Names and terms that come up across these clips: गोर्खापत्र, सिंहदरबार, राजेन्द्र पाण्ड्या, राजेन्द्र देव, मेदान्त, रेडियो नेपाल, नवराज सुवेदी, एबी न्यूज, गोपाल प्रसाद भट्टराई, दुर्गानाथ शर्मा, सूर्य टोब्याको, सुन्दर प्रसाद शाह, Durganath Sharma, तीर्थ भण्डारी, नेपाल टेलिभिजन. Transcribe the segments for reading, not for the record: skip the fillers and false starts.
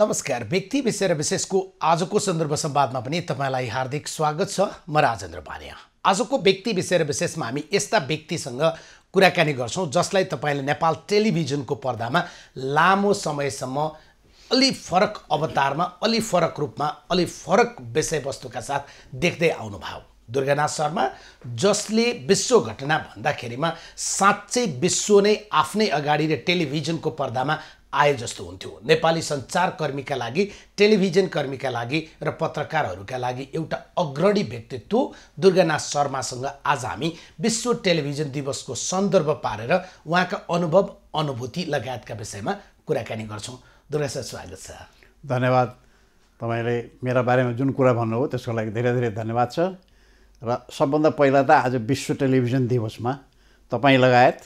नमस्कार व्यक्ति विषय र विशेषको आजको सन्दर्भ संवादमा पनि तपाईलाई हार्दिक स्वागत छ। म राजेन्द्र पाण्ड्या। आजको व्यक्ति विषय र विशेषमा हामी यस्ता व्यक्तिसँग कुराकानी गर्छौं जसलाई तपाईले नेपाल टेलिभिजनको पर्दामा लामो समयसम्म अलि फरक अवतारमा, अलि फरक रूपमा, अलि फरक विषयवस्तुका साथ देख्दै आउनुभयो। दुर्गानाथ शर्मा, जसले विश्व घटना भन्दाखेरिमा साँच्चै विश्व नै आफ्नै अगाडि र टेलिभिजनको पर्दामा आए जस्तो हुन्थ्यो। नेपाली सञ्चारकर्मीका लागि, टेलिभिजनकर्मीका लागि र पत्रकारहरूका लागि एउटा अग्रणी व्यक्तित्व दुर्गानाथ शर्मासँग आज हामी विश्व टेलिभिजन दिवसको सन्दर्भ पारेर उहाँका अनुभव, अनुभूति लगायतका विषयमा कुराकानी गर्छौं। दुर्गा सर, स्वागत छ। धन्यवाद। तपाईले मेरा बारेमा जुन कुरा भन्नुभयो त्यसको लागि धेरै धेरै धन्यवाद छ। र सबभन्दा पहिला त आज विश्व टेलिभिजन दिवसमा तपाईं लगायत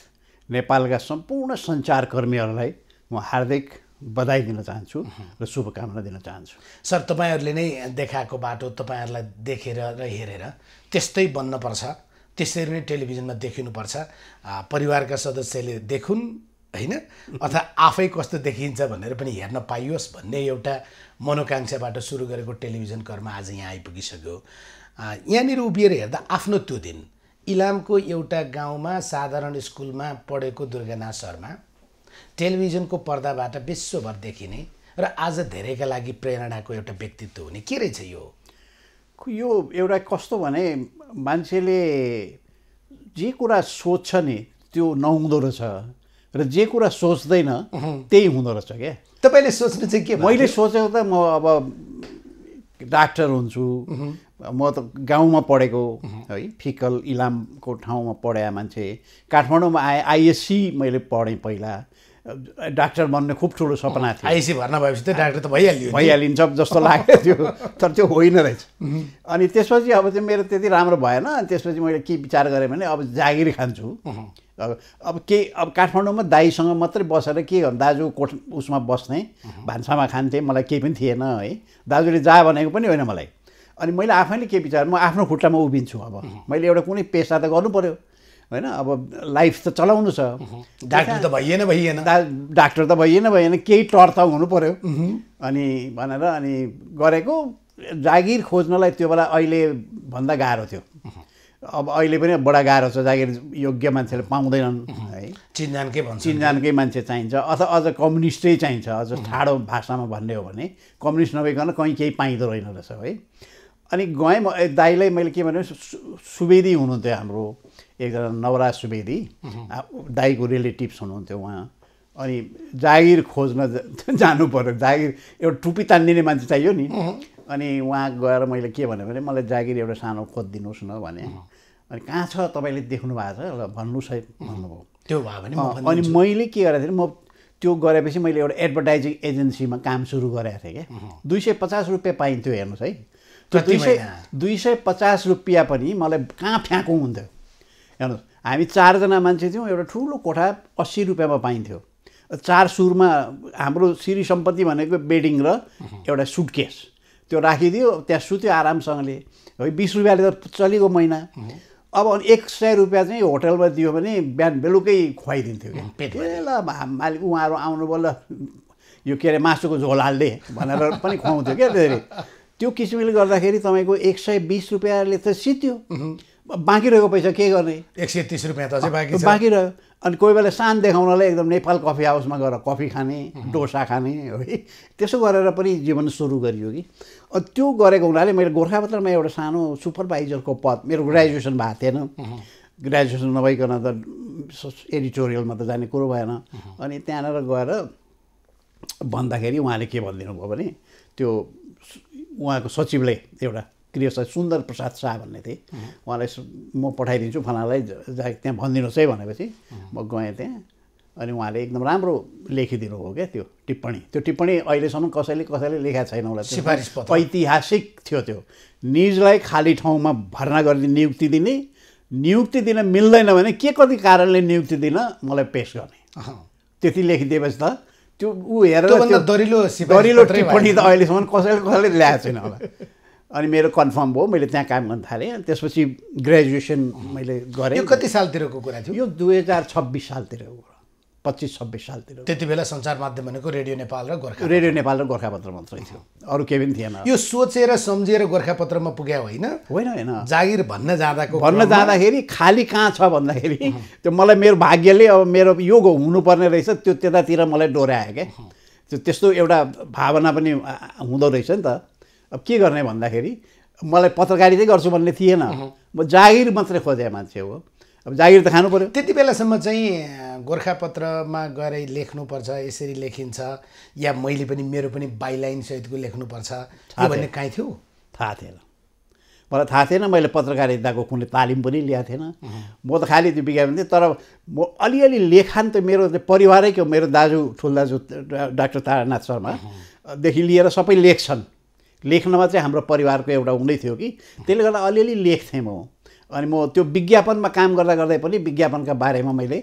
नेपालका सम्पूर्ण सञ्चारकर्मीहरूलाई म हार्दिक बधाई दिन चाहन्छु र शुभकामना दिन चाहन्छु। सर, तपाईंहरूले नै देखाएको बाटो तपाईंहरूलाई देखेर र हेरेर त्यस्तै बन्नुपर्छ, त्यसरी नै टेलिभिजनमा देखिनुपर्छ, परिवारका सदस्यले देखुन् हैन, अथवा आफै कस्तो देखिन्छ भनेर पनि हेर्न पाइयोस् भन्ने एउटा मनोकांक्षाबाट सुरु गरेको टेलिभिजन कर्म आज यहाँ आइपुगिसक्यो। यहाँनिर उभिएर हेर्दा आफ्नो त्यो दिन इलामको एउटा गाउँमा साधारण स्कुलमा पढेको दुर्गानाथ शर्मा टेलिभिजनको पर्दाबाट विश्वभर देखिने र आज धेरैका लागि प्रेरणाको एउटा व्यक्तित्व हुने के रहेछ? यो एउटा कस्तो भने मान्छेले जे कुरा सोध्छ नि त्यो नहुँदो रहेछ र जे कुरा सोच्दैन त्यही हुँदो रहेछ क्या। तपाईँले सोच्नु चाहिँ के? मैले सोचेको त म अब डाक्टर हुन्छु, म त गाउँमा पढेको है, फिकल इलामको ठाउँमा पढे मान्छे, काठमाडौँमा आएँ, आइएससी मैले पढेँ, पहिला डाक्टर बन्ने खुब ठुलो सपना थियो। आइएससी भर्ना भएपछि त डाक्टर त भइहालिन्छ जस्तो लाग्यो त्यो, तर त्यो होइन रहेछ। अनि त्यसपछि अब चाहिँ मेरो त्यति राम्रो भएन। अनि त्यसपछि मैले के विचार गरेँ भने अब जागिर खान्छु। अब काठमाडौँमा दाईसँग मात्रै बसेर के गर्नु, दाजु कोठ उसमा बस्ने, भान्सामा खान्थेँ, मलाई केही पनि थिएन है, दाजुले जा भनेको पनि होइन मलाई। अनि मैले आफैले के विचार, म आफ्नो खुट्टामा उभिन्छु, अब मैले एउटा कुनै पेसा त गर्नु पर्यो होइन, अब लाइफ त चलाउनु छ, डाक्टर त भइएन, केही टर्थ हुनु पर्यो अनि भनेर अनि गरेको। जागिर खोज्नलाई त्यो बेला अहिले भन्दा गाह्रो थियो, अब अहिले पनि बडा गाह्रो छ, जागिर योग्य मान्छेले पाउँदैनन् है, चिनजानकै मान्छे चाहिन्छ, अथवा अझ कम्युनिस्टै चाहिन्छ, अझ ठाडो भाषामा भन्ने हो भने कम्युनिस्ट नभइकन कहीँ केही पाइँदो रहेन रहेछ है। अनि गएँ म, दाईलाई मैले के भने सुवेदी हुनुहुन्थ्यो हाम्रो, एकजना नवराज सुवेदी दाईको रिलेटिभ्स हुनुहुन्थ्यो उहाँ। अनि जागिर खोज्न जानु पर्यो, जागिर एउटा टुपी तानिदिने मान्छे चाहियो नि। अनि उहाँ गएर मैले के भने मलाई जागिर एउटा सानो खोजिदिनुहोस् न भने। अनि कहाँ छ तपाईँले देख्नु भएको छ, भन्नुहोस् है भन्नुभयो। त्यो भयो भने अनि मैले के गरेको थिएँ, म त्यो गरेपछि मैले एउटा एडभर्टाइजिङ एजेन्सीमा काम सुरु गरेको थिएँ क्या। 250 रुपियाँ पाइन्थ्यो, हेर्नुहोस् है, 250 रुपियाँ पनि मलाई कहाँ फ्याँको हुन्थ्यो। हेर्नुहोस्, हामी 4जना मान्छे थियौँ, एउटा ठुलो कोठा 80 रुपियाँमा पाइन्थ्यो। 4 सुरमा हाम्रो श्री सम्पत्ति भनेको बेडिङ र एउटा सुटकेस, त्यो राखिदियो, त्यहाँ सुत्यो आरामसँगले है। 20 रुपियाँले त चलेको महिना। अब 100 रुपियाँ चाहिँ होटलमा दियो भने बिहान बेलुकै खुवाइदिन्थ्यो क्या। ल मालिक उहाँहरू आउनुभयो, ल यो के अरे मासुको झोल हाल्दे भनेर पनि खुवाउँथ्यो क्या। त्यसरी त्यो किसिमले गर्दाखेरि तपाईँको 120 रुपियाँले त सित्यो, बाँकी रहेको पैसा के गर्ने? 130 रुपियाँ त अझै बाँकी रह्यो। अनि कोही बेला सान देखाउनलाई एकदम नेपाल कफी हाउसमा गएर कफी खाने, डोसा खाने है, त्यसो गरेर पनि जीवन सुरु गरियो कि। अनि त्यो गरेको हुनाले मैले गोर्खापत्रमा एउटा सानो सुपरभाइजरको पद, मेरो ग्रेजुएसन भएको थिएन, ग्रेजुएसन नभइकन त एडिटोरियलमा त जाने कुरो भएन। अनि त्यहाँनिर गएर भन्दाखेरि उहाँले के भनिदिनु भयो भने, त्यो उहाँको सचिवले एउटा क्रिय सुन्दर प्रसाद शाह भन्ने थिए, उहाँलाई म पठाइदिन्छु फलानालाई, त्यहाँ भनिदिनुहोस् है भनेपछि म गएँ त्यहाँ। अनि उहाँले एकदम राम्रो लेखिदिनु भयो क्या त्यो टिप्पणी। त्यो टिप्पणी अहिलेसम्म कसैले लेखा छैन होला। सिफारिस पत्र ऐतिहासिक थियो त्यो, निजलाई खाली ठाउँमा भर्ना गरिदिने, नियुक्ति दिने, नियुक्ति दिन मिल्दैन भने के कति कारणले नियुक्ति दिन मलाई पेस गर्ने, त्यति लेखिदिएपछि त त्यो ऊ हेरेर दरिलो टिप्पणी त अहिलेसम्म कसैले ल्याएको छैन होला। अनि मेरो कन्फर्म भयो, मैले त्यहाँ काम गर्न थालेँ। अनि त्यसपछि ग्रेजुएसन मैले गरेँ। यो कति सालतिरको कुरा थियो? यो 2026 सालतिर हो। 25-26 साल त्यति बेला संचार माध्यम भनेको रेडियो नेपाल र गोर्खापत्र मात्रै थियो, अरु केही पनि थिएन। यो सोचेर सम्झेर गोर्खापत्रमा पुग्या होइन, जागिर भन्न जाँदाखेरि खाली कहाँ छ भन्दाखेरि त्यो मलाई मेरो भाग्यले अब मेरो यो हुनुपर्ने रहेछ, त्यो त्यतातिर मलाई डोर्यायो के। त्यो त्यस्तो एउटा भावना पनि हुँदो रहेछ नि त। अब के गर्ने भन्दाखेरि मलाई पत्रकारिता गर्छु भन्ने थिएन, म जागिर मात्रै खोजे मान्छे हो। अब जागिर त खानु पर्यो। त्यति बेलासम्म चाहिँ गोर्खापत्रमा गएर लेख्नुपर्छ, यसरी लेखिन्छ, या मैले पनि मेरो पनि बाइलाइनसहितको लेख्नुपर्छ भन्ने काहीँ थियो? थाहा थिएन, मलाई थाहा थिएन। मैले पत्रकारिताको कुनै तालिम पनि लिएको थिएन, म त खालि त्यो विज्ञापन थिएँ। तर म अलिअलि लेखान त मेरो परिवारैको, मेरो दाजु, ठुल्दाजु डाक्टर तारानाथ शर्मादेखि लिएर सबै लेख्छन्। लेख्नमा चाहिँ हाम्रो परिवारको एउटा हुँदै थियो कि त्यसले गर्दा अलिअलि लेख्थेँ म। अनि म त्यो विज्ञापनमा काम गर्दा गर्दै पनि विज्ञापनका बारेमा मैले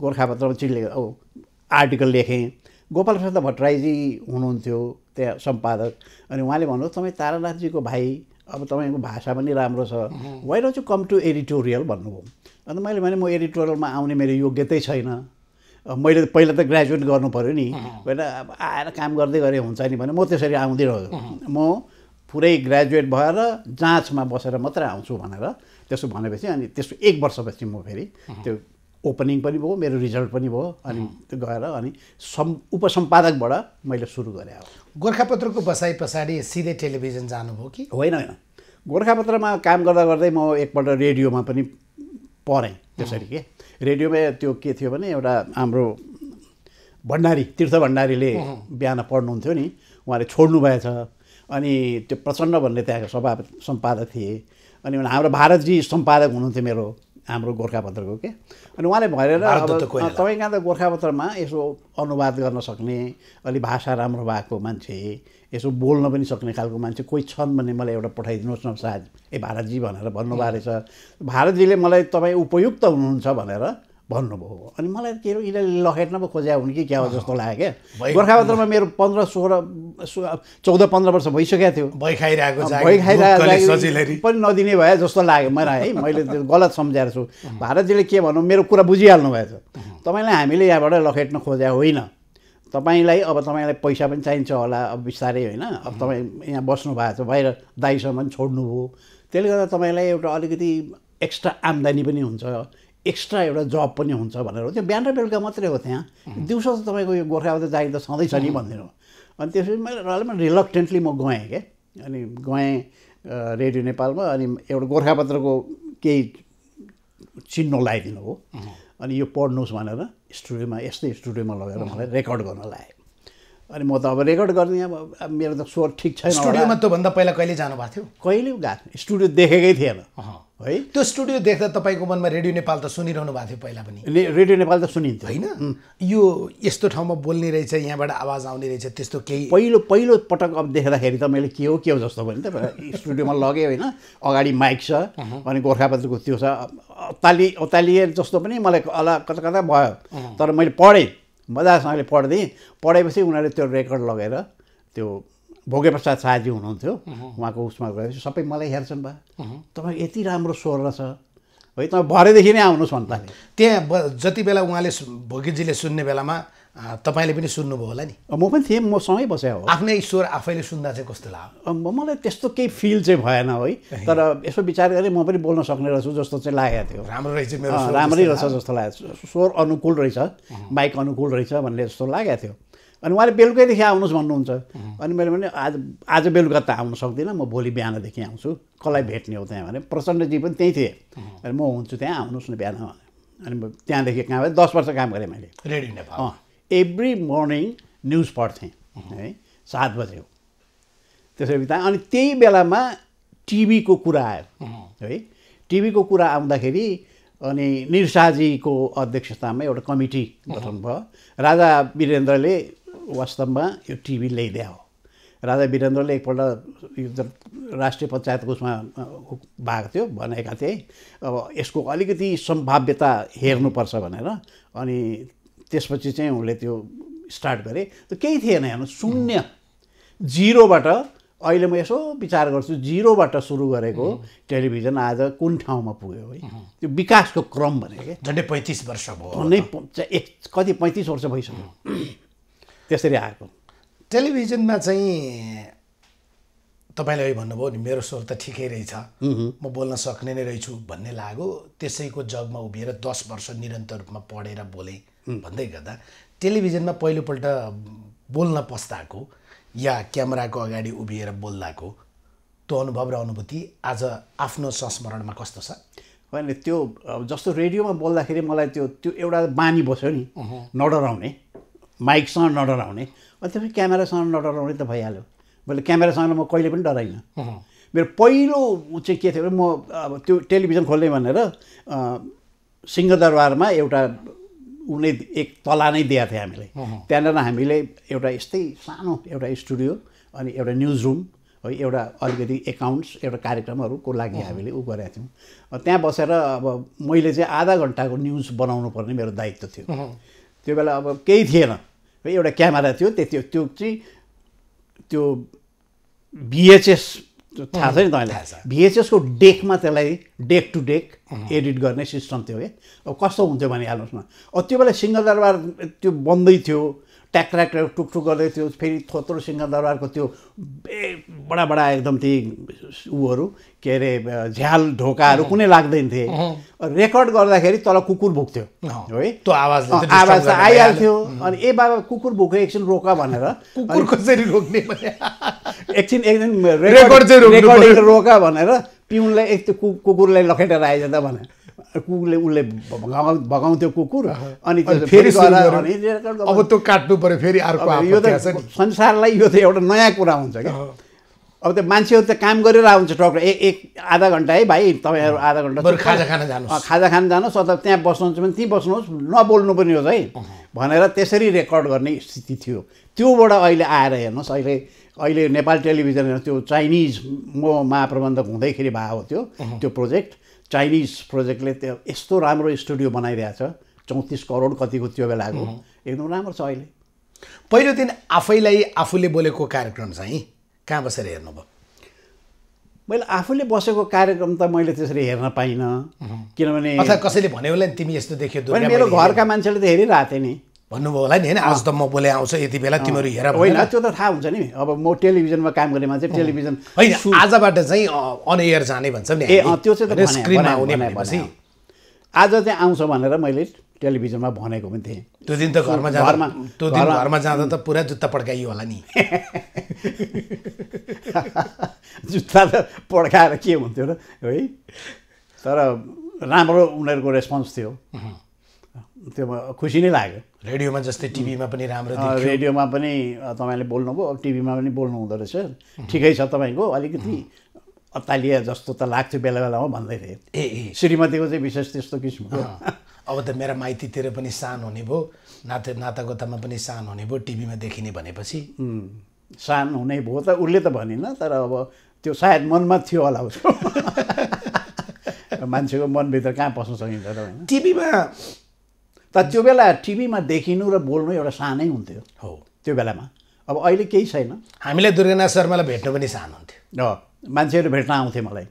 गोर्खापत्रमा चिठ्ठी आर्टिकल लेखेँ। गोपाल प्रसाद भट्टराईजी हुनुहुन्थ्यो त्यहाँ सम्पादक, अनि उहाँले भन्नुभयो तपाईँ तारानाथजीको भाइ, अब तपाईँको भाषा पनि राम्रो छ, why don't you come to editorial भन्नुभयो। अन्त मैले भने म एडिटोरियलमा आउने मेरो योग्यतै छैन, मैले पहिला त ग्रेजुएट गर्नु पऱ्यो नि, होइन आएर काम गर्दै गरे हुन्छ नि भने म त्यसरी आउँदै रहेँ। म पुरै ग्रेजुएट भएर जाँचमा बसेर मात्रै आउँछु भनेर त्यसो भनेपछि, अनि त्यसो 1 वर्षपछि म फेरि त्यो ओपनिङ पनि भयो, मेरो रिजल्ट पनि भयो, अनि त्यो गएर अनि उपसम्पादकबाट मैले सुरु गरेँ। गोर्खापत्रको बसाइ पछाडि सिधै टेलिभिजन जानुभयो कि? होइन, गोर्खापत्रमा काम गर्दा गर्दै म एकपल्ट रेडियोमा पनि पढेँ त्यसरी के। रेडियोमा त्यो के थियो भने एउटा हाम्रो भण्डारी, तीर्थ भण्डारीले बिहान पढ्नुहुन्थ्यो नि, उहाँले छोड्नु भएछ। अनि त्यो प्रचण्ड भन्ने त्यहाँको सभा सम्पादक थिए, अनि हाम्रो भारतजी सम्पादक हुनुहुन्थ्यो मेरो हाम्रो गोर्खापत्रको के। अनि उहाँले भनेर तपाईँ कहाँ त गोर्खापत्रमा यसो अनुवाद गर्न सक्ने, अलि भाषा राम्रो भएको मान्छे, यसो बोल्न पनि सक्ने खालको मान्छे कोही छन् भने मलाई एउटा पठाइदिनुहोस् न सायद भारतजी भनेर भन्नुभएको रहेछ। भारतजीले मलाई तपाईँ उपयुक्त हुनुहुन्छ भनेर भन्नुभयो। अनि मलाई के यिनीहरूले लखेट्न पो खोज्या हुन् कि क्या हो जस्तो लाग्यो क्या। गोर्खापत्रमा मेरो 14-15 वर्ष भइसकेको थियो, भइ खाइरहेको पनि नदिने भयो जस्तो लाग्यो मलाई है। मैले त्यो गलत सम्झाएर छु। भारतजीले के भनौँ मेरो कुरा बुझिहाल्नु भएछ, तपाईँलाई हामीले यहाँबाट लखेट्न खोज्या होइन, तपाईँलाई अब तपाईँलाई पैसा पनि चाहिन्छ होला, अब बिस्तारै होइन, अब तपाईँ यहाँ बस्नु भएको छ, बाहिर दाइसम्म छोड्नुभयो, त्यसले गर्दा तपाईँलाई एउटा अलिकति एक्स्ट्रा आम्दानी पनि हुन्छ, एक्स्ट्रा एउटा जब पनि हुन्छ भनेर। त्यो बिहान र बेलुका मात्रै हो त्यहाँ, दिउँसो त तपाईँको यो गोर्खापत्र जागिर त सधैँ छ नि भन्दिनँ। अनि त्यसपछि मैले रिलक्टेन्टली म गएँ क्या, अनि गएँ रेडियो नेपालमा। अनि एउटा गोर्खापत्रको केही चिन्ह लगाइदिनु हो, अनि यो पढ्नुहोस् भनेर स्टुडियोमा, यस्तै स्टुडियोमा लगेर मलाई रेकर्ड गर्न लाएँ। अनि म त अब रेकर्ड गर्ने, अब मेरो त स्वर ठिक छैन। स्टुडियोमा त्योभन्दा पहिला कहिले जानुभएको थियो? कहिले गएको स्टुडियो देखेकै थिएन है। त्यो स्टुडियो देख्दा तपाईँको मनमा रेडियो नेपाल त सुनिरहनु भएको थियो पहिला पनि? रेडियो नेपाल त सुनिन्थ्यो होइन, यो यस्तो ठाउँमा बोल्ने रहेछ, यहाँबाट आवाज आउने रहेछ, त्यस्तो केही पहिलो पटक अब देख्दाखेरि त मैले के हो जस्तो भने त स्टुडियोमा लगेँ होइन, अगाडि माइक छ, अनि गोर्खापत्रको त्यो छ, अतालिए जस्तो पनि मलाई कता भयो। तर मैले पढेँ, मजासँगले पढेपछि उनीहरूले त्यो रेकर्ड लगेर त्यो भोगे प्रसाद शाहजी हुनुहुन्थ्यो उहाँको उसमा गएपछि सबै मलाई हेर्छन् बा तपाईँ यति राम्रो स्वर छ है, तपाईँ भरेदेखि नै आउनुहोस् भन्दाखेरि। त्यहाँ जति बेला उहाँले भोगेजीले सुन्ने बेलामा तपाईँले पनि सुन्नुभयो होला नि? म पनि थिएँ, म सँगै बसेँ हो। आफ्नै स्वर आफैले सुन्दा चाहिँ कस्तो लाग्यो? मलाई त्यस्तो केही फिल चाहिँ भएन है, तर यसो विचार गरेँ म पनि बोल्न सक्ने रहेछु जस्तो चाहिँ लागेको थियो। राम्रै रहेछ जस्तो लागेको थियो, स्वर अनुकूल रहेछ, माइक अनुकूल रहेछ भन्ने जस्तो लागेको थियो। अनि उहाँले बेलुकैदेखि आउनुहोस् भन्नुहुन्छ, अनि मैले भने आज बेलुका त आउनु सक्दिनँ, म भोलि बिहानदेखि आउँछु, कसलाई भेट्ने हो त्यहाँ भने प्रचण्डजी पनि त्यहीँ थिए, अनि म हुन्छु त्यहाँ आउनुहोस् न बिहान। अनि म त्यहाँदेखि काम गरेँ, 10 वर्ष काम गरेँ मैले रेडियो नेपाल। Every morning news पढ्थेँ है, 7 बजे हो त्यसरी बिताएँ। अनि त्यही बेलामा टिभीको कुरा आयो है, टिभीको कुरा आउँदाखेरि अनि निरसाजीको अध्यक्षतामा एउटा कमिटी गठन भयो। राजा वीरेन्द्रले वास्तवमा यो टिभी ल्याइदिया हो। राजा वीरेन्द्रले एकपल्ट जब राष्ट्रिय पञ्चायतको उसमा भएको थियो भनेका थिए अब यसको अलिकति सम्भाव्यता हेर्नुपर्छ भनेर, अनि त्यसपछि चाहिँ उनले त्यो स्टार्ट गरे। त केही थिएन हेर्नु, 0-बाट अहिले म यसो विचार गर्छु जिरोबाट सुरु गरेको टेलिभिजन आज कुन ठाउँमा पुग्यो है त्यो विकासको क्रम भने के झन्डै 35 वर्ष भयो नै कति 35 वर्ष भइसक्यो त्यसरी आएको टेलिभिजनमा चाहिँ तपाईले भन्नुभयो नि मेरो स्वर त ठिकै रहेछ म बोल्न सक्ने नै रहेछु भन्ने लाग्यो त्यसैको जगमा उभिएर 10 वर्ष निरन्तर रूपमा पढेर बोले भन्दै गर्दा टेलिभिजनमा पहिलो पल्ट बोल्न पस्ताको या क्यामेराको अगाडि उभिएर बोल्दाको त्यो अनुभव र अनुभूति आज आफ्नो संस्मरणमा कस्तो छ हैन त्यो जस्तो रेडियोमा बोल्दाखेरि मलाई त्यो त्यो एउटा बानी बस्यो नि नडराउने माइकसँग नडराउने अनि त्यसपछि क्यामेरासँग नडराउने त भइहाल्यो मैले क्यामेरासँग म कहिले पनि डराइनँ मेरो पहिलो चाहिँ के थियो म त्यो टेलिभिजन खोल्ने भनेर सिंहदरबारमा एउटा उनी एक तला नै दिएको थियो हामीले त्यहाँनेर हामीले एउटा यस्तै सानो एउटा स्टुडियो अनि एउटा न्यूज रूम है एउटा अलिकति एकाउन्ट्स एउटा कार्यक्रमहरुको लागि हामीले उ गरेका थियौं त्यहाँ बसेर अब मैले चाहिँ आधा घण्टाको न्यूज बनाउनु पर्ने मेरो दायित्व थियो त्यो बेला अब केही थिएन एउटा क्यामेरा थियो त्यो त्यो चाहिँ त्यो VHS थाहा छ नि तपाईलाई VHS को डेकमा त्यसलाई डेक टु डेक एडिट गर्ने सिस्टम थियो के अब कस्तो हुन्थ्यो भनिहाल्नुस् न अब त्यो बेला सिंहदरबार त्यो बन्दै थियो ट्याकट्याक टुकटुक गर्दै थियो फेरि थोत्रो सिंहदरबारको त्यो बडा बडा एकदम ती उहरू के अरे झ्याल ढोकाहरू कुनै लाग्दैन थिए रेकर्ड गर्दाखेरि तल कुकुर भुक्थ्यो है त्यो आवाज त आइहाल्थ्यो अनि ए बाबा कुकुर भुक्यो एकछिन रोक भनेर कुकुर कसरी रोक्ने एकछिन एकदिन रेकर्ड रोक भनेर पिउनलाई एक त्यो कुकुरलाई लखेटेर आइज त भने कुकुरले उले भगाउँथ्यो कुकुर अनि फेरि अब त्यो काट्नु पर्यो फेरि अर्को यो त संसारलाई यो त एउटा नयाँ कुरा हुन्छ के अब त्यो मान्छेहरु त काम गरिरहेको हुन्छ टक्क एक आधा घण्टा है भाइ तपाईहरु आधा घण्टा खाजा खान जानुस् अथवा त्यहाँ बस्नुहुन्छ भने त्यही बस्नुहोस् नबोल्नु पनि होस् है भनेर त्यसरी रेकर्ड गर्ने स्थिति थियो त्योबाट अहिले आएर हेर्नुस् अहिले अहिले नेपाल टेलिभिजनमा त्यो चाइनिज म महाप्रबन्धक हुँदैखेरि भयो त्यो प्रोजेक्ट चाइनिज प्रोजेक्टले त्यो यस्तो राम्रो स्टुडियो बनाइरहेछ 34 करोड कतिको त्यो बेलाको एकदम राम्रो छ अहिले पहिलो दिन आफैलाई आफूले बोलेको कार्यक्रम चाहिँ कहाँ बसेर हेर्नुभयो मैले आफूले बसेको कार्यक्रम त मैले त्यसरी हेर्न पाइनँ किनभने अथवा कसैले भन्यो होला नि तिमी यस्तो देख्यो दुर्गा मेरो घरका मान्छेले त हेरिरहेको थिए नि भन्नुभयो होला नि हैन आज त म बोले आउँछ यति बेला तिमीहरु हेर होइन त्यो त थाहा हुन्छ नि अब म टेलिभिजनमा काम गर्ने मान्छे टेलिभिजन हैन आजबाट चाहिँ अन एयर जाने भन्छ नि ए त्यो चाहिँ त स्क्रिनमा आउने भनेपछि आज चाहिँ आउँछ भनेर मैले टेलिभिजनमा भनेको पनि थिए त्यो दिन त घरमा जाँदा त पुरा जुत्ता पड्काइयो होला नि जुत्ता त पड्काएर के हुन्थ्यो र है तर राम्रो उनीहरुको रेस्पोन्स थियो त्यसमा खुसी नै लाग्यो रेडियोमा जस्तै टिभीमा पनि राम्रो देखियो रेडियोमा पनि तपाईले बोल्नुभयो अब टिभीमा पनि बोल्नु हुँदो रहेछ ठिकै छ तपाईको अलिकति अत्तालिया जस्तो त लाग्थ्यो बेला बेलामा भन्दै थिए ए श्रीमतीको चाहिँ विशेष त्यस्तो किसिमको अब त मेरो माइतीतिर पनि सान हुने भयो नातागोतामा पनि सान हुने भयो टिभीमा देखिने भनेपछि सान हुने भयो त उले त भनिन तर अब त्यो सायद मनमा थियो होला उसको मान्छेको मनभित्र कहाँ पस्न सकिन्छ र हैन टिभीमा तर त्यो बेला टिभीमा देखिनु र बोल्नु एउटा सानै हुन्थ्यो हो त्यो बेलामा अब अहिले केही छैन हामीलाई दुर्गानाथ शर्मालाई भेट्न पनि सानो हुन्थ्यो मान्छेहरु भेट्न आउँथे मलाई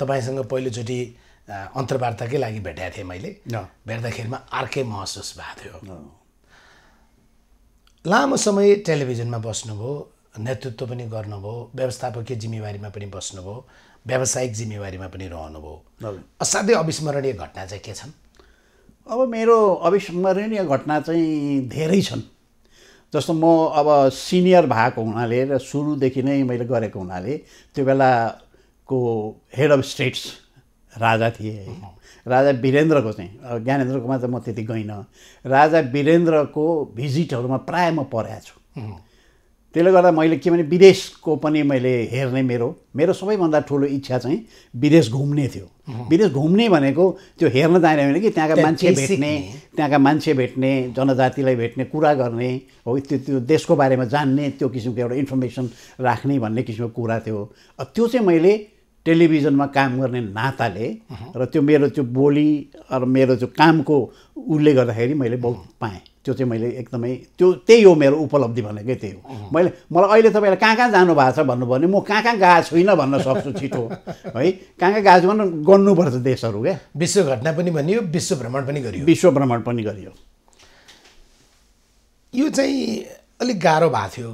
तपाईसँग पहिलोचोटी अन्तर्वार्ताकै लागि भेटेको थिएँ मैले भेट्दाखेरिमा अर्कै महसुस भएको थियो लामो समय टेलिभिजनमा बस्नुभयो नेतृत्व पनि गर्नुभयो व्यवस्थापकीय जिम्मेवारीमा पनि बस्नुभयो व्यावसायिक जिम्मेवारीमा पनि रहनुभयो असाध्यै अविस्मरणीय घटना चाहिँ के छन् अब मेरो अविस्मरणीय घटना चाहिँ धेरै छन् जस्तो म अब सिनियर भएको हुनाले र सुरुदेखि नै मैले गरेको हुनाले त्यो बेलाको हेड अफ स्टेट्स राजा थिए राजा वीरेन्द्रको चाहिँ ज्ञानेन्द्रकोमा त म त्यति गइनँ राजा वीरेन्द्रको भिजिटहरुमा प्राय म परेको छु त्यसले गर्दा मैले के भने विदेशको पनि मैले हेर्ने मेरो सबैभन्दा ठूलो इच्छा चाहिँ विदेश घुम्ने थियो विदेश घुम्ने भनेको त्यो हेर्न जाने होइन कि त्यहाँका मान्छे भेट्ने जनजातिलाई भेट्ने कुरा गर्ने हो त्यो देशको बारेमा जान्ने त्यो किसिमको एउटा इन्फर्मेसन राख्ने भन्ने किसिमको कुरा थियो त्यो चाहिँ मैले टेलिभिजनमा काम गर्ने नाताले र त्यो मेरो त्यो बोली र मेरो त्यो कामको उल्ले गर्दाखेरि मैले बहुत पाएँ त्यो चाहिँ मैले एकदमै त्यो त्यही हो मेरो उपलब्धि भनेकै त्यही हो। मैले मलाई अहिले तपाईहरु कहाँ कहाँ जानु भएको छ भन्नु भने म कहाँ कहाँ गएको छुइन भन्न सक्छु छिटो है। कहाँ कहाँ गएको भन्न गर्नुपर्छ देशहरु के। विश्व घटना पनि भनियो, विश्व भ्रमण पनि गरियो, विश्व भ्रमण पनि गरियो। यो चाहिँ अलिक गाह्रो भएको थियो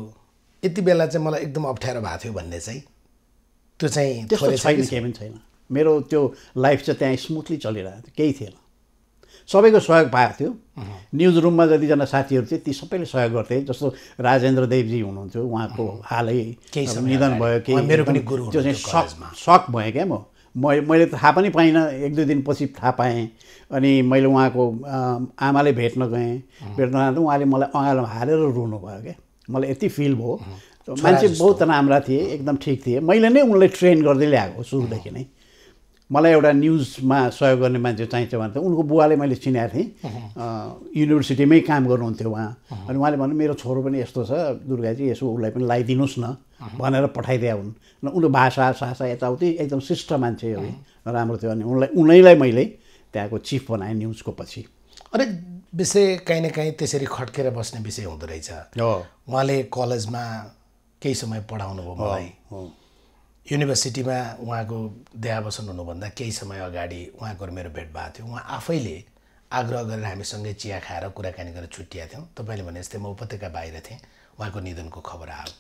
यति बेला चाहिँ मलाई एकदम अप्ठ्यारो भएको थियो भन्ने चाहिँ त्यो चाहिँ थोरै छैन, के पनि छैन। मेरो त्यो लाइफ चाहिँ त्यहाँ स्मुथली चलिरहेको थियो, केही थिएन। सबैको सहयोग पाएको थियो। न्यूज रूममा जतिजना साथीहरु थिए ती सबैले सहयोग गर्थे। जस्तो राजेन्द्र देवजी हुनुहुन्थ्यो, उहाँको हालै निधन भयो, केही मेरो पनि गुरु हुनुहुन्थ्यो। त्यो चाहिँ शक भए के म मैले थाहा पनि पाइनँ, एक दुई दिनपछि थाहा पाएँ। अनि मैले उहाँको आमाले भेट्न गएँ, भेट्न जाँदा उहाँले मलाई अँगालो हालेर रुनु भयो क्या। मलाई यति फिल भयो। मान्छे बहुत राम्रा थिए, एकदम ठिक थिए। मैले नै उनलाई ट्रेन गर्दै ल्याएको सुरुदेखि नै। मलाई एउटा न्यूजमा सहयोग गर्ने मान्छे चाहिन्छ भने उनको बुवाले मैले चिनाएको थिएँ, युनिभर्सिटीमै काम गर्नुहुन्थ्यो उहाँ। अनि उहाँले भन्नु मेरो छोरो पनि यस्तो छ दुर्गाजी, यसो उसलाई पनि लगाइदिनुहोस् न भनेर पठाइदिया हुन्। उनको भाषा सासा यताउति एकदम शिष्ट मान्छे हो, राम्रो थियो। अनि उनैलाई मैले त्यहाँको चिफ बनाएँ न्युजको पछि। अनि विषय काहीँ न काहीँ त्यसरी खड्केर बस्ने विषय हुँदो रहेछ। उहाँले कलेजमा केही समय पढाउनु भयो मलाई। युनिभर्सिटीमा उहाँको देहावसन हुनुभन्दा केही समय अगाडि उहाँको मेरो भेट भएको थियो। उहाँ आफैले आग्रह गरेर हामीसँगै चिया खाएर कुराकानी गरेर छुट्टिया थियौँ। तपाईँले भने जस्तै म उपत्यका बाहिर थिएँ, उहाँको निधनको खबर आयो।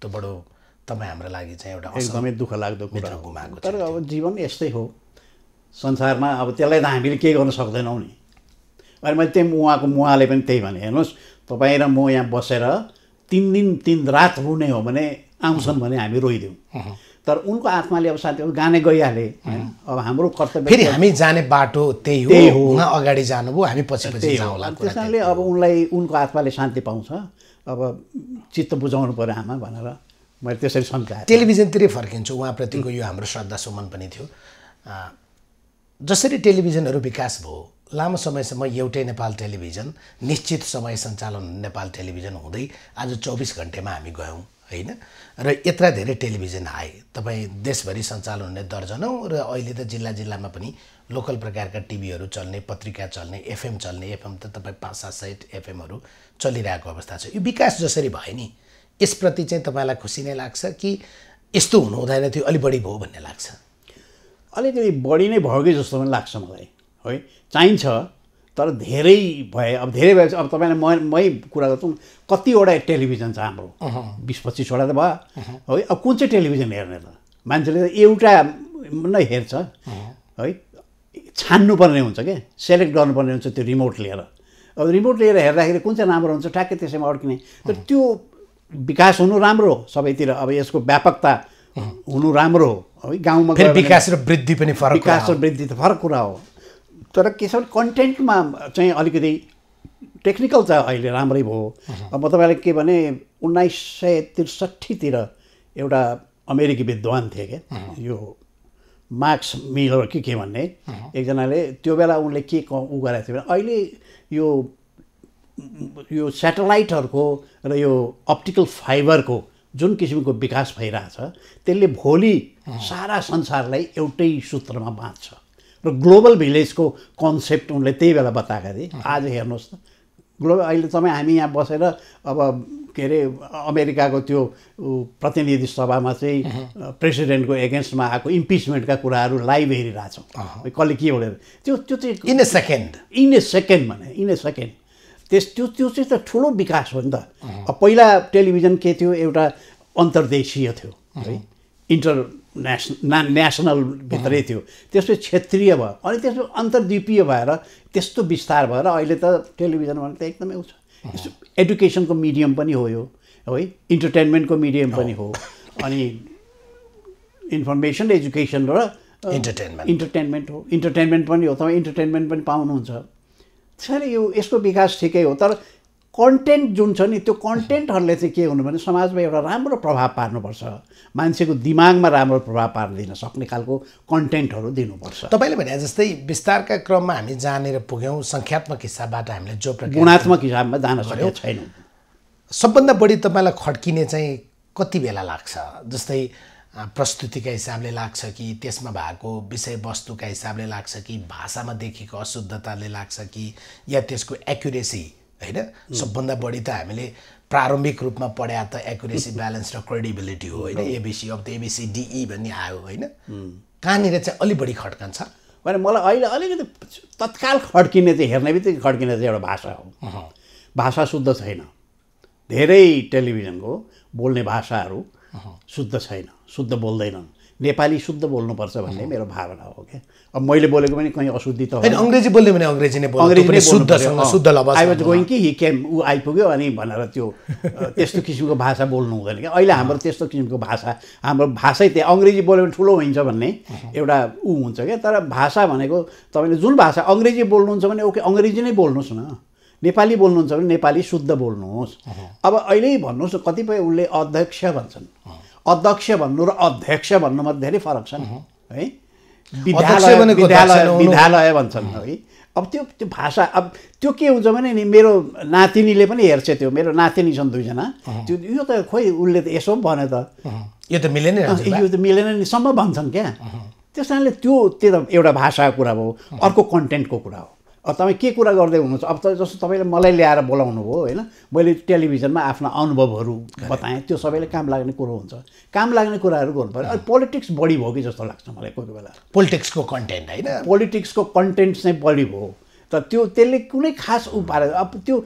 त्यो बडो तपाईँ हाम्रो लागि चाहिँ एउटा एकदमै दुःख लाग्दो कुरा गुमाएको। तर अब जीवन यस्तै हो संसारमा, अब त्यसलाई त हामीले केही गर्न सक्दैनौँ नि। अनि मैले त्यही उहाँको मुहाले पनि त्यही भने, हेर्नुहोस् तपाईँ र म यहाँ बसेर 3 दिन 3 रात रुने हो भने आउँछन् भने हामी रोइदिउँ। तर उनको आत्माले अब साथीहरू गाने गइहाले, अब हाम्रो कर्तव्य फेरि हामी जाने बाटो त्यही हो। उहाँ अगाडि जानुभयो, हामी पछि पछि जाउँला। त्यसैले अब उनलाई उनको आत्माले शान्ति पाउँछ, अब चित्त बुझाउनु पर्यो आमा भनेर मैले त्यसरी सम्झाएँ। टेलिभिजनतिरै फर्किन्छु, उहाँप्रतिको यो हाम्रो श्रद्धा सुमन पनि थियो। जसरी टेलिभिजनहरू विकास भयो, लामो समयसम्म एउटै नेपाल टेलिभिजन निश्चित समय सञ्चालन नेपाल टेलिभिजन हुँदै आज 24 घण्टेमा हामी गयौँ हैन। र यत्रा धेरै टेलिभिजन आए, तपाईँ देशभरि सञ्चालन हुने दर्जनौं। र अहिले त जिल्ला जिल्लामा पनि लोकल प्रकारका टिभीहरू चल्ने, पत्रिका चल्ने, एफएम चल्ने। एफएम त तपाईँ 5-7 एफएमहरू चलिरहेको अवस्था छ। यो विकास जसरी भयो नि, यसप्रति चाहिँ तपाईँलाई खुसी नै लाग्छ कि यस्तो हुनु हुँदैन थियो, अलि बढी भयो भन्ने लाग्छ? अलिकति बढी नै भयो कि जस्तो पनि लाग्छ मलाई है। चाहिन्छ तर धेरै भए, अब धेरै भएपछि अब तपाईँलाई मै कुरा गर्छौँ, कतिवटा टेलिभिजन छ हाम्रो, 20-25वटा त भयो है। अब कुन चाहिँ टेलिभिजन हेर्ने त? मान्छेले त एउटा नै हेर्छ है, छान्नुपर्ने हुन्छ क्या, सेलेक्ट गर्नुपर्ने हुन्छ त्यो रिमोट लिएर। अब रिमोट लिएर हेर्दाखेरि कुन चाहिँ राम्रो हुन्छ ठ्याक्कै त्यसैमा अड्किने। तर त्यो विकास हुनु राम्रो हो सबैतिर, अब यसको व्यापकता हुनु राम्रो हो है। गाउँमा विकास र वृद्धि पनि फरक, विकास र वृद्धि त फरक कुरा हो। तर के छ भने कन्टेन्टमा चाहिँ अलिकति टेक्निकल चाहिँ अहिले राम्रै भयो। अब म तपाईँलाई के भने 1963तिर एउटा अमेरिकी विद्वान थिए क्या, यो मार्क्स मिलर के भन्ने एकजनाले, त्यो बेला उनले के गरेको थियो भने अहिले यो यो सेटेलाइटहरूको र यो अप्टिकल फाइबरको जुन किसिमको विकास भइरहेछ त्यसले भोलि सारा संसारलाई एउटै सूत्रमा बाँध्छ। र ग्लोबल भिलेजको कन्सेप्ट उनले त्यही बेला बताएका थिए। आज हेर्नुहोस् त ग्लोबल, अहिले तपाईँ हामी यहाँ बसेर अब के अरे अमेरिकाको त्यो प्रतिनिधि सभामा चाहिँ प्रेसिडेन्टको एगेन्स्टमा आएको इम्पिचमेन्टका कुराहरू लाइभ हेरिरहेछौँ, कसले के भनेर। त्यो त्यो चाहिँ इन ए सेकेन्ड भने त्यो चाहिँ त ठुलो विकास हो नि त। अब पहिला टेलिभिजन के थियो, एउटा अन्तर्देशीय थियो है, नेसनल भित्रै थियो, त्यसपछि क्षेत्रीय भयो, अनि त्यसपछि अन्तर्द्वीपीय भएर त्यस्तो विस्तार भएर अहिले त टेलिभिजन भने त एकदमै उ छ। एडुकेसनको मिडियम पनि हो यो है, इन्टरटेनमेन्टको मिडियम पनि हो। अनि इन्फर्मेसन, एजुकेसन र इन्टरटेनमेन्ट हो, इन्टरटेनमेन्ट पनि हो, तपाईँ इन्टरटेनमेन्ट पनि पाउनुहुन्छ। त्यसैले यो यसको विकास ठिकै हो। तर कन्टेन्ट जुन छ नि, त्यो कन्टेन्टहरूले चाहिँ के हुनु भने समाजमा एउटा राम्रो प्रभाव पार्नुपर्छ, मान्छेको दिमागमा राम्रो प्रभाव पारिदिन सक्ने खालको कन्टेन्टहरू दिनुपर्छ। तपाईँले भने जस्तै विस्तारका क्रममा हामी जानेर पुग्यौँ, सङ्ख्यात्मक हिसाबबाट हामीले जो प्रकार गुणात्मक हिसाबमा जान सकेको छैनौँ। सबभन्दा बढी तपाईँलाई खड्किने चाहिँ कति बेला लाग्छ? जस्तै प्रस्तुतिका हिसाबले लाग्छ कि त्यसमा भएको विषयवस्तुका हिसाबले लाग्छ कि भाषामा देखिएको अशुद्धताले लाग्छ कि या त्यसको एक्युरेसी हैन सबभन्दा बढी त हामीले प्रारम्भिक रूपमा पढ्या त एक्युरेसी ब्यालेन्स र क्रेडिबिलिटी हो हैन ABC of the ABC DE भन्ने आयो हैन कानेर चाहिँ अलि बढी खड्कन छ भने मलाई अहिले अलिकति तत्काल खड्किने चाहिँ हेर्ने बित्तिकै खड्किने चाहिँ एउटा भाषा हो भाषा शुद्ध छैन धेरै टेलिभिजनको बोल्ने भाषाहरू शुद्ध छैन शुद्ध बोल्दैनन् नेपाली शुद्ध बोल्नुपर्छ भन्ने मेरो भावना हो के अब मैले बोलेको पनि कहीं अशुद्धि त हैन अंग्रेजी बोल्ने भने अंग्रेजी नै बोल्नु पर्यो शुद्धसँग शुद्ध लवाज आई वाज गोइङ कि हि केम उ आइपुग्यो अनि भनेर त्यो त्यस्तो किसिमको भाषा बोल्नु हुँदैन के अहिले हाम्रो त्यस्तो किसिमको भाषा हाम्रो भाषै त्यही अंग्रेजी बोल्यो भने ठुलो हुन्छ भन्ने एउटा उ हुन्छ के तर भाषा भनेको तपाईले जुन भाषा अंग्रेजी बोल्नुहुन्छ भने ओके अंग्रेजी नै बोल्नुस् न नेपाली बोल्नुहुन्छ भने नेपाली शुद्ध बोल्नुहोस् अब अहिले भन्नुस् कतिपय उनले अध्यक्ष भन्छन् अध्यक्ष भन्नु र अध्यक्ष भन्नुमा धेरै फरक छ है विद्यालय भन्छन् है अब त्यो भाषा अब त्यो के हुन्छ भने नि मेरो नातिनीले पनि हेर्छ त्यो मेरो नातिनी छन् दुईजना त्यो यो त खोइ उनले त यसो भने त यो त मिलेन यो त मिलेन नि सम्म भन्छन् क्या त्यसैले त्यो एउटा भाषाको कुरा हो अर्को कन्टेन्टको कुरा हो अब तपाई के कुरा गर्दै हुनुहुन्छ अब त जस्तो तपाईले मलाई ल्याएर बोलाउनु भयो हैन मैले टेलिभिजनमा आफ्ना अनुभवहरू बताएँ त्यो सबैले काम लाग्ने कुरा हुन्छ काम लाग्ने कुराहरू गर्नु पर्यो अनि पोलिटिक्स बढी भयो कि जस्तो लाग्छ मलाई कोही बेला पोलिटिक्सको कन्टेन्ट हैन पोलिटिक्सको कन्टेन्ट चाहिँ बढी भयो तर त्यो त्यसले कुनै खास उपाय अब त्यो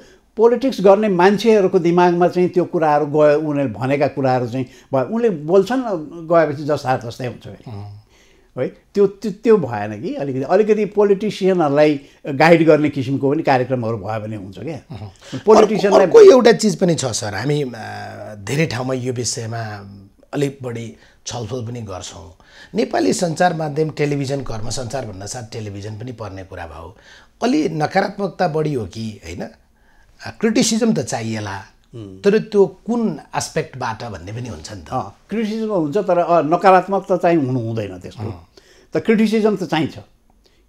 पोलिटिक्स गर्ने मान्छेहरूको दिमागमा चाहिँ त्यो कुराहरू गयो उनीहरुले भनेका कुराहरू चाहिँ उनले बोल्छन् गएपछि जस्ताको जस्तै हुन्छ है त्यो भएन कि अलिकति पोलिटिशियनहरुलाई गाइड गर्ने किसिमको पनि कार्यक्रमहरु भयो भने हुन्छ के पोलिटिशियनलाई कोही एउटा चीज पनि छ सर हामी धेरै ठाउँमा यो विषयमा अलिक बढी छलफल पनि गर्छौं नेपाली सञ्चार माध्यम टेलिभिजन कर्म सञ्चार भन्दा साथ टेलिभिजन पनि पर्ने कुरा भयो अलि नकारात्मकता बढी हो कि हैन क्रिटिसिजम त चाहिएला तर त्यो कुन एस्पेक्टबाट भन्ने पनि हुन्छ नि त क्रिटिसिजम हुन्छ तर नकारात्मक त चाहिँ हुनु हुँदैन त्यसको त क्रिटिसिजम त चाहिन्छ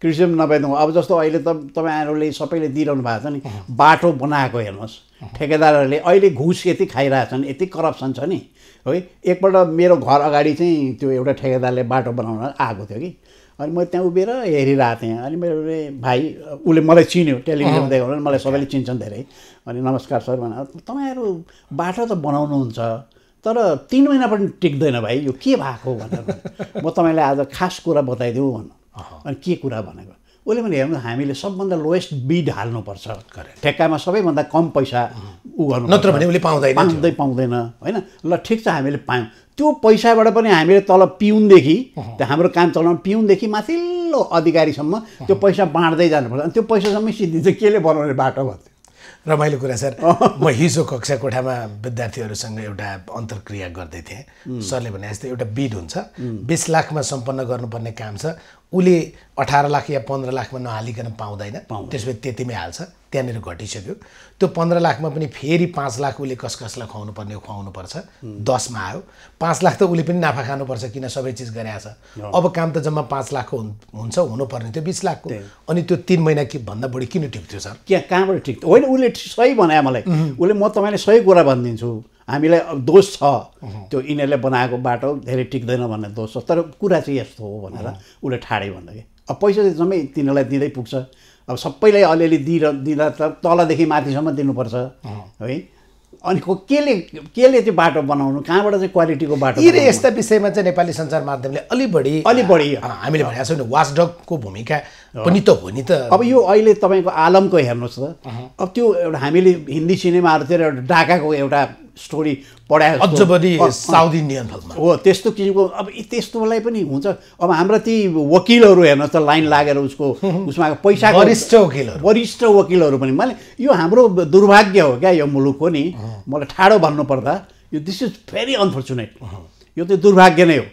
क्रिटिसिजम नभएन अब जस्तो अहिले त तपाईहरुले सबैले दिइरहनु भएको छ नि बाटो बनाएको हेर्नुस् ठेकेदारहरूले अहिले घुस यति खाइराछन् यति करप्सन छ नि है एकपल्ट मेरो घर अगाडि चाहिँ त्यो एउटा ठेकेदारले बाटो बनाउन आएको थियो कि अनि म त्यहाँ उभिएर हेरिरहेको थिएँ अनि मेरो भाइ उले मलाई चिन्यो टेलिभिजनमा देखेको होला मलाई सबैले चिन्छन् धेरै अनि नमस्कार सर भने तपाईहरु बाटो त बनाउनुहुन्छ तर 3 महिना पनि टिक्दैन भाइ यो के भएको भनेर म तपाईलाई आज खास कुरा बताइदेऊ भन्नु अनि के कुरा भनेको उले भने हेर्नु हामीले सबभन्दा लोएस्ट बिड हाल्नु पर्छ ठेक्कामा सबैभन्दा कम पैसा उ गर्नु नत्र भने उले पाउँदैन हैन ल ठीक छ हामीले पायौं त्यो पैसाबाट पनि हामीले तल पिउन देखि त्यो हाम्रो काम चलाउन पिउन देखि माथिल्लो अधिकारीसम्म त्यो पैसा बाँड्दै जानुपर्छ अनि त्यो पैसासम्म सिद्धिन्छ केले बनाउने बाटो भन्थे रमाइलो कुरा सर म हिजो कक्षा कोठामा विद्यार्थीहरुसँग एउटा अन्तरक्रिया गर्दै थिएँ सरले भने जस्तै एउटा बिड हुन्छ 20 लाखमा सम्पन्न गर्नुपर्ने काम छ उले 18 लाख या 15 लाखमा नहालिकन पाउँदैन त्यसपछि त्यतिमै हाल्छ त्यहाँनेर घटिसक्यो त्यो 15 लाखमा पनि फेरि 5 लाख उले कसकसलाई खुवाउनु पर्छ 10 मा आयो 5 लाख त उले पनि नाफा खानु पर्छ किन सबै चीज गरेया छ अब काम त जम्मा 5 लाखको हुन्छ हुनु पर्ने थियो 20 लाखको अनि त्यो 3 महिना कि भन्दा बढी किन टिक्थ्यो सर के कामबाट टिक्थ्यो होइन उले सही भन्या मलाई उले म तपाईलाई सही कुरा भन्दिन्छु हामीलाई दोष छ त्यो इनेले बनाएको बाटो धेरै टिक्दैन भन्ने दोष छ तर कुरा चाहिँ यस्तो हो भनेर उले ठाडै भन्दै अब पैसा चाहिँ जम्मै तिनीलाई दिँदै पुग्छ अब सबैलाई अलिअलि दिँदा तलदेखि माथिसम्म दिनुपर्छ है अनि केले त्यो बाटो बनाउनु कहाँबाट चाहिँ क्वालिटीको बाटो यी र यस्ता विषयमा चाहिँ नेपाली सञ्चार माध्यमले अलि बढी हामीले भनेको छौं नि वाचडगको भूमिका पनि त हो नि त अब यो अहिले तपाईको आलमको हेर्नुस् त अब त्यो एउटा हामीले हिन्दी सिनेमाहरुतिर एउटा डाकाको एउटा स्टोरी पढाए अझ बढी साउथ इन्डियन फिल्ममा हो त्यस्तो किसिमको अब त्यस्तोलाई पनि हुन्छ अब हाम्रो ती वकिलहरु हेर्न त लाइन लागेर उसमा पैसा वरिष्ठ वकिलहरु पनि मैले यो हाम्रो दुर्भाग्य हो क्या यो मुलुक हो नि मलाई ठाडो भन्नु पर्दा यो दिस इज भेरी अनफर्चुनेट यो त दुर्भाग्य नै हो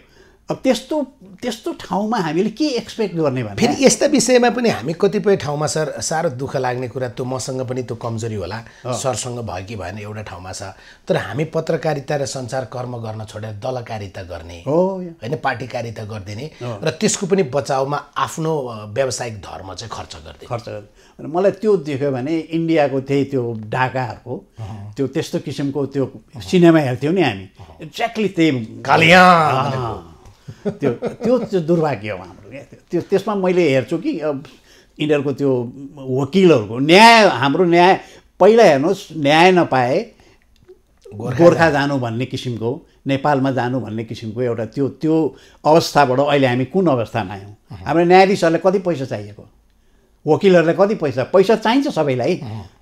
अब त्यस्तो ठाउँमा हामीले के एक्सपेक्ट गर्ने भने फेरि यस्ता विषयमा पनि हामी कतिपय ठाउँमा सर सारो दुःख लाग्ने कुरा त्यो मसँग पनि त्यो कमजोरी होला सरसँग भयो कि भएन एउटा ठाउँमा छ तर हामी पत्रकारिता र सञ्चार कर्म गर्न छोडेर दलकारिता गर्ने हैन पार्टीकारिता गर्दिने र त्यसको पनि बचाउमा आफ्नो व्यावसायिक धर्म चाहिँ खर्च गर्ने मलाई त्यो देख्यो भने इन्डियाको त्यो ढाकाहरुको त्यो त्यस्तो किसिमको त्यो सिनेमा हेर्थ्यौ नि हामी एक्ज्याक्टली त्यही कालियाँ त्यो दुर्भाग्य हो हाम्रो क्या त्यसमा मैले हेर्छु कि अब यिनीहरुको त्यो वकिलहरुको न्याय हाम्रो न्याय पहिला हेर्नुस् न्याय नपाए गोरखा जानु भन्ने किसिमको, नेपालमा जानु भन्ने किसिमको एउटा त्यो त्यो अवस्थाबाट अहिले हामी कुन अवस्थामा आयौं। हाम्रो न्यायाधीशहरुले कति पैसा चाहिएको, वकिलहरुले कति पैसा, पैसा चाहिन्छ सबैलाई,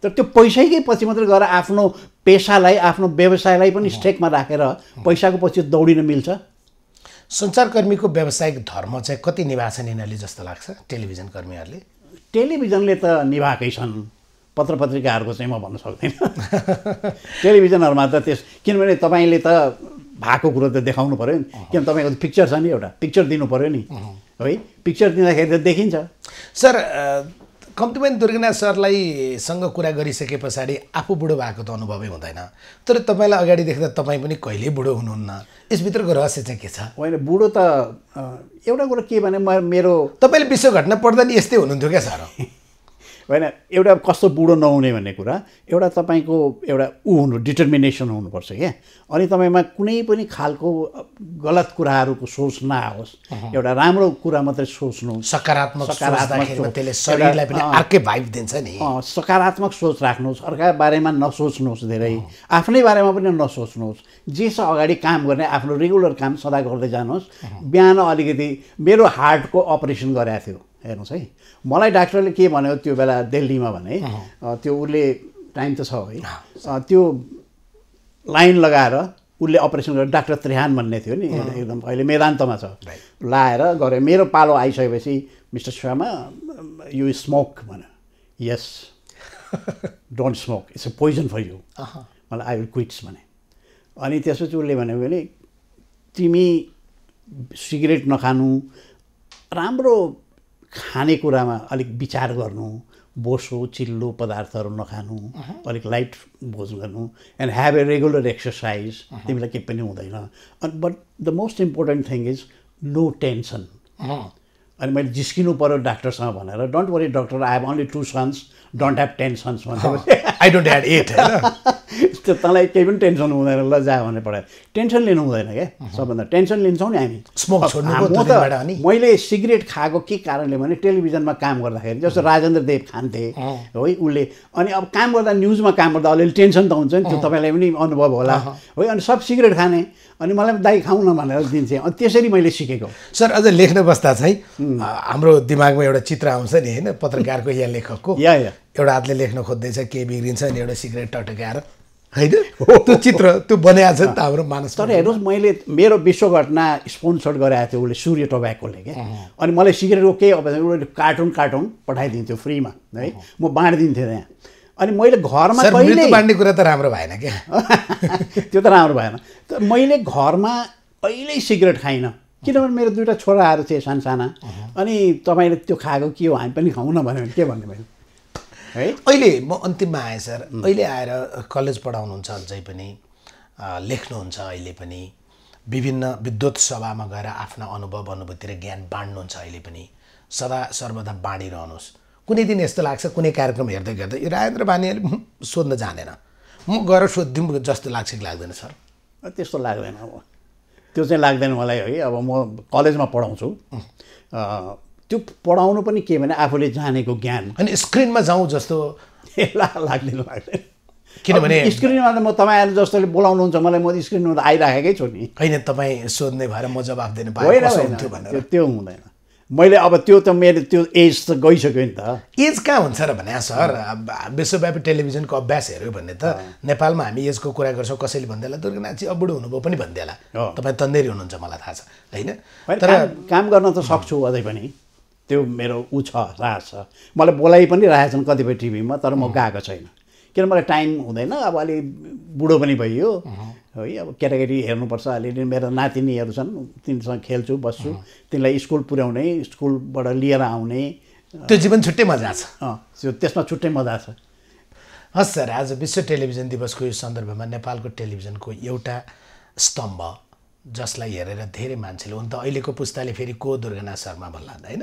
तर त्यो पैसाकै पछि मात्र गएर आफ्नो पेशालाई आफ्नो व्यवसायलाई पनि स्टेकमा राखेर पैसाको पछि दौडिन मिल्छ। सञ्चारकर्मीको व्यावसायिक धर्म चाहिँ कति निभाछन् यिनीहरुले जस्तो लाग्छ? टेलिभिजन कर्मीहरुले, टेलिभिजनले त निभाएकै छन्, पत्र पत्रिकाहरुको चाहिँ म भन्न सक्दिन। टेलिभिजनहरुमा त त्यस, किनभने तपाईले त भएको कुरा त देखाउनु पर्यो नि, किन तपाईको पिक्चर छ नि, एउटा पिक्चर दिनु पर्यो नि है, पिक्चर दिँदाखेरि त देखिन्छ। सर कम्प्लिमेन्ट दुर्गनाथ सरलाई सँग कुरा गरिसके पछाडि आफू बुढो भएको त अनुभवै हुँदैन, तर तपाईलाई अगाडि देख्दा तपाई पनि कहिले बुढो हुनुहुन्न, यसभित्रको रहस्य चाहिँ के छ? होइन बुढो त एउटा कुरा के भने मेरो तपाईले विश्व घटना पढ्दा नि यस्तै हुनुहुन्थ्यो क्या सर? होइन एउटा कस्तो बुढो नहुने भन्ने कुरा, एउटा तपाईको एउटा उ हुनु, डिटर्मिनेसन हुनुपर्छ क्या, अनि तपाईमा कुनै पनि खालको गलत कुराहरुको सोच नआओस्, एउटा राम्रो कुरा मात्रै सोच्नु, सकारात्मक सोच्दाखेरि त्यसले शरीरलाई पनि अर्कै भाइब दिन्छ नि। सकारात्मक सोच राख्नुहोस्, अर्का बारेमा नसोच्नुहोस्, धेरै आफ्नै बारेमा पनि नसोच्नुहोस्, जे छ अगाडि काम गर्ने आफ्नो रेगुलर काम सदा गर्दै जानुहोस्। बिहान अलिकति मेरो हार्टको अपरेसन गरेको थियो हेर्नुस् है, मलाई डाक्टरले के भन्यो त्यो बेला दिल्लीमा भने, त्यो उसले टाइम त छ है, त्यो लाइन लगाएर उसले अपरेसन गरेर डाक्टर त्रिहान भन्ने थियो नि, एकदम अहिले मेदान्तमा छ, लाएर गऱ्यो। मेरो पालो आइसकेपछि मिस्टर शर्मा यु स्मोक भन्यो, yes don't smoke it's a poison for you, मलाई आई विल क्विट्स भने। अनि त्यसपछि उसले भन्यो भने तिमी सिगरेट नखानु, राम्रो खानेकुरामा अलिक विचार गर्नु, बोसो चिल्लो पदार्थहरू नखानु, अलिक लाइट भोजन गर्नु, and have a regular exercise, तिमीलाई केही पनि हुँदैन, अनि but the most important thing is no tension. अनि मैले जिस्किनु पर्यो डाक्टरसँग भनेर, don't worry doctor I have only 2 sons, don't have 10 sons भनेपछि आई डोन्ट ह्याभ 8, त्यो तँलाई केही पनि टेन्सन हुँदैन ल जा भने पढायो। टेन्सन लिनु हुँदैन क्या, सबभन्दा टेन्सन लिन्छौँ नि हामी स्मोक छोड्नु। मैले सिगरेट खाएको के कारणले भने टेलिभिजनमा काम गर्दाखेरि जस्तो राजेन्द्र देव खान्थे है उसले, अनि अब काम गर्दा न्युजमा काम गर्दा अलिअलि टेन्सन त हुन्छ नि, त्यो तपाईँलाई पनि अनुभव होला है, अनि सब सिगरेट खाने, अनि मलाई पनि दाइ खाउँ न भनेर दिन्थेँ, अनि त्यसरी मैले सिकेको। सर अझ लेख्न बस्दा चाहिँ हाम्रो दिमागमा एउटा चित्र आउँछ नि होइन, पत्रकारको या लेखकको, एउटा हातले लेख्न खोज्दैछ के बिग्रिन्छ अनि एउटा सिगरेट टटकाएर होइन, त्यो चित्र त्यो बनाएको छ नि त हाम्रो मानस। तर हेर्नुहोस् मैले मेरो विश्व घटना स्पोन्सर गराएको थियो उसले, सूर्य टोब्याकोले क्या, अनि मलाई सिगरेटको केही अवस्था उसले कार्टुन पठाइदिन्थ्यो फ्रीमा है, म बाँडिदिन्थेँ त्यहाँ। अनि मैले घरमा कहिले बाँड्ने कुरा त राम्रो भएन क्या, त्यो त राम्रो भएन। तर मैले घरमा कहिल्यै सिगरेट खाइनँ, किनभने मेरो 2टा छोराहरू थिए सानसाना, अनि तपाईँले त्यो खाएको के हो हामी पनि खाउँ न भन्यो भने के भन्ने भयो है। अहिले म अन्तिममा आएँ सर, अहिले आएर कलेज पढाउनुहुन्छ, अझै पनि लेख्नुहुन्छ, अहिले पनि विभिन्न विद्वत सभामा गएर आफ्ना अनुभव अनुभूति र ज्ञान बाँड्नुहुन्छ, अहिले पनि सदा सर्वदा बाँडिरहनुहोस्। कुनै दिन यस्तो लाग्छ कुनै कार्यक्रम हेर्दै गर्दा यो राजेन्द्र बानीले सोध्न जानेन, म गएर सोधिदिउँ जस्तो लाग्छ कि लाग्दैन सर? त्यस्तो लाग्दैन, अब त्यो चाहिँ लाग्दैन मलाई है। अब म कलेजमा पढाउँछु, त्यो पढाउनु पनि के भने आफूले जानेको ज्ञान, अनि स्क्रिनमा जाउँ जस्तो लाग्दैन, लाग्दैन। किनभने स्क्रिनमा त म तपाईँहरू जस्तोले बोलाउनुहुन्छ मलाई, म स्क्रिनमा त आइराखेकै छु नि, होइन तपाईँ सोध्ने भएर म जवाफ दिनु पाएँ भनेर, त्यो हुँदैन। मैले अब त्यो त मेरो त्यो एज त गइसक्यो नि त, एज कहाँ हुन्छ र भने सर, विश्वव्यापी टेलिभिजनको अभ्यास हेऱ्यो भने त नेपालमा हामी एजको कुरा गर्छौँ, कसैले भन्दैला दुर्गनाथजी अब बुढो हुनुभयो पनि भन्दैला, तपाईँ तन्देरी हुनुहुन्छ मलाई थाहा छ होइन, तर काम गर्न त सक्छु अझै पनि, त्यो मेरो ऊ छ राह छ। मलाई बोलाइ पनि राखेछन् कतिपय टिभीमा, तर म गएको छैन, किन मलाई टाइम हुँदैन, अब अलि बुढो पनि भइयो है, अब केटाकेटी हेर्नुपर्छ, अलिअलि मेरो नातिनीहरू छन् तिनीसँग खेल्छु बस्छु, तिनीलाई स्कुल पुर्याउने, स्कुलबाट लिएर आउने, त्यो जीवन छुट्टै मजा छ, त्यो त्यसमा छुट्टै मजा छ। हस् सर, आज विश्व टेलिभिजन दिवसको यो सन्दर्भमा नेपालको टेलिभिजनको एउटा स्तम्भ जसलाई हेरेर धेरै मान्छेले, हुन त अहिलेको पुस्ताले फेरि को दुर्गनाथ शर्मा भन्ला होइन,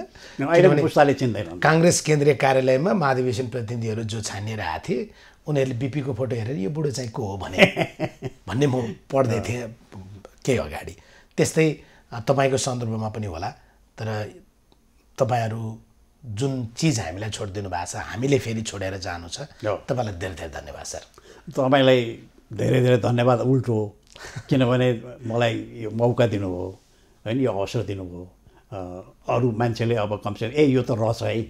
अहिलेको पुस्ताले चिन्दैन। काङ्ग्रेस केन्द्रीय कार्यालयमा महाधिवेशन प्रतिनिधिहरू जो छानिएर आएको थिए, उनीहरूले बिपीको फोटो हेरेर यो बुढो चाहिँ को हो भने भन्ने म पढ्दै थिएँ केही अगाडि। त्यस्तै तपाईँको सन्दर्भमा पनि होला, तर तपाईँहरू जुन चीज हामीलाई छोड दिनु भएको छ हामीले फेरि छोडेर जानु छ। तपाईलाई धेरै धेरै धन्यवाद सर। तपाईलाई धेरै धेरै धन्यवाद उल्टो किनभने मलाई यो मौका दिनुभयो हैन, यो अवसर दिनुभयो। अरु मान्छेले अब कमसेकम ए यो त रस है,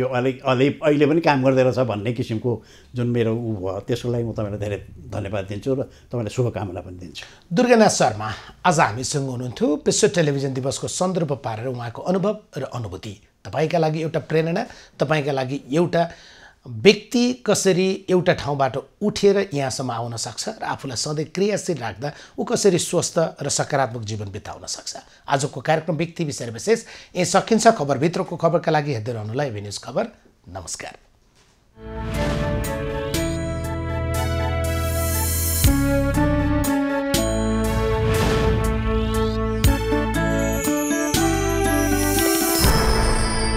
यो अलि अलि अहिले पनि काम गर्दै रहेछ भन्ने किसिमको जुन मेरो उ भयो, त्यसको लागि म तपाईलाई धेरै धन्यवाद दिन्छु र तपाईलाई शुभकामना पनि दिन्छु। दुर्गानाथ शर्मा आज हामीसँग हुनुहुन्थ्यो। विश्व टेलिभिजन दिवसको सन्दर्भ पारेर उहाँको अनुभव र अनुभूति तपाईका लागि एउटा प्रेरणा, तपाईका लागि एउटा व्यक्ति कसरी एउटा ठाउँबाट उठेर यहाँसम्म आउन सक्छ र आफूलाई सधैँ क्रियाशील राख्दा ऊ कसरी स्वस्थ र सकारात्मक जीवन बिताउन सक्छ। आजको कार्यक्रम व्यक्ति विषय विशेष यही सकिन्छ। खबरभित्रको खबरका लागि हेर्दै रहनुलाई एबी न्यूज खबर। नमस्कार।